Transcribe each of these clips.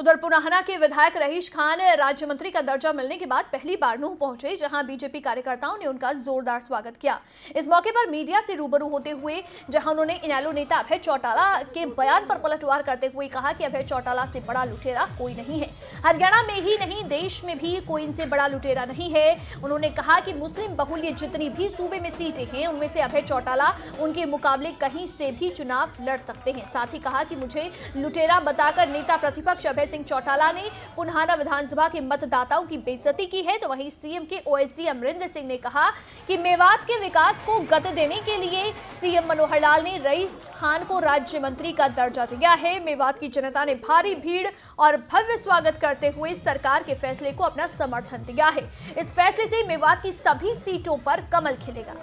उधर पुनहाना के विधायक रहीश खान राज्य मंत्री का दर्जा मिलने के बाद पहली बार नूंह पहुंचे, जहां बीजेपी कार्यकर्ताओं ने उनका जोरदार स्वागत किया। इस मौके पर मीडिया से रूबरू होते हुए जहां उन्होंने इनेलो नेता अभय चौटाला के बयान पर पलटवार करते हुए कहा कि अभय चौटाला से बड़ा लुटेरा कोई नहीं है, हरियाणा में ही नहीं देश में भी कोई इनसे बड़ा लुटेरा नहीं है। उन्होंने कहा कि मुस्लिम बहुल्य जितनी भी सूबे में सीटें हैं उनमें से अभय चौटाला उनके मुकाबले कहीं से भी चुनाव लड़ सकते हैं। साथ ही कहा कि मुझे लुटेरा बताकर नेता प्रतिपक्ष अभय सिंह चौटाला ने पुनहाना विधानसभा के मतदाताओं की बेइज्जती की है, तो वहीं सीएम के ओएसडी अमरेंद्र सिंह ने कहा कि मेवात के विकास को गति देने के लिए सीएम मनोहरलाल ने रहीश खान को राज्य मंत्री का दर्जा दिया है। मेवात की जनता ने भारी भीड़ और भव्य स्वागत करते हुए सरकार के फैसले को अपना समर्थन दिया है। इस फैसले से मेवात की सभी सीटों पर कमल खिलेगा।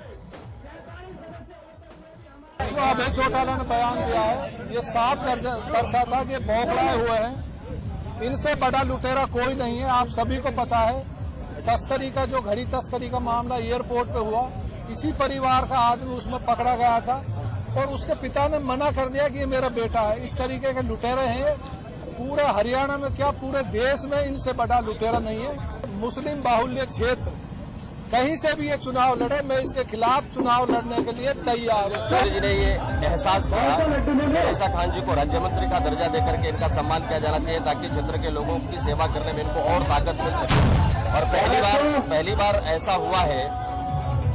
तो अभय चौटाला ने बयान दिया है, ये साफ दर्शाता कि बौखलाए हुए हैं, इनसे बड़ा लुटेरा कोई नहीं है। आप सभी को पता है तस्करी का, जो घड़ी तस्करी का मामला एयरपोर्ट पे हुआ, इसी परिवार का आदमी उसमें पकड़ा गया था और उसके पिता ने मना कर दिया कि ये मेरा बेटा है। इस तरीके के लुटेरे हैं पूरे हरियाणा में, क्या पूरे देश में इनसे बड़ा लुटेरा नहीं है। मुस्लिम बाहुल्य क्षेत्र कहीं से भी ये चुनाव लड़े, मैं इसके खिलाफ चुनाव लड़ने के लिए तैयार हूँ। तो जी ने ये एहसास किया ऐसा खान जी को राज्य मंत्री का दर्जा देकर के इनका सम्मान किया जाना चाहिए, ताकि क्षेत्र के लोगों की सेवा करने में इनको और ताकत मिल सके। और पहली बार ऐसा हुआ है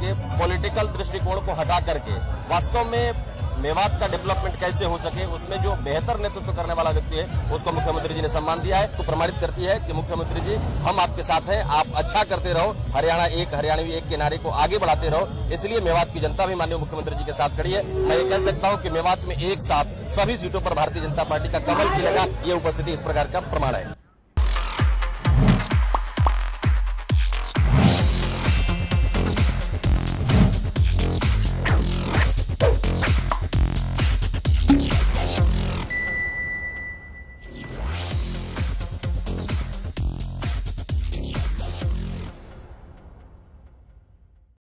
कि पॉलिटिकल दृष्टिकोण को हटा करके वास्तव में मेवात का डेवलपमेंट कैसे हो सके, उसमें जो बेहतर नेतृत्व करने वाला व्यक्ति है उसको मुख्यमंत्री जी ने सम्मान दिया है, तो प्रमाणित करती है कि मुख्यमंत्री जी हम आपके साथ हैं, आप अच्छा करते रहो, हरियाणा एक हरियाणवी एक के नारे को आगे बढ़ाते रहो। इसलिए मेवात की जनता भी माननीय मुख्यमंत्री जी के साथ खड़ी है। मैं ये कह सकता हूँ कि मेवात में एक साथ सभी सीटों पर भारतीय जनता पार्टी का कमल खिलेगा, ये उपस्थिति इस प्रकार का प्रमाण है।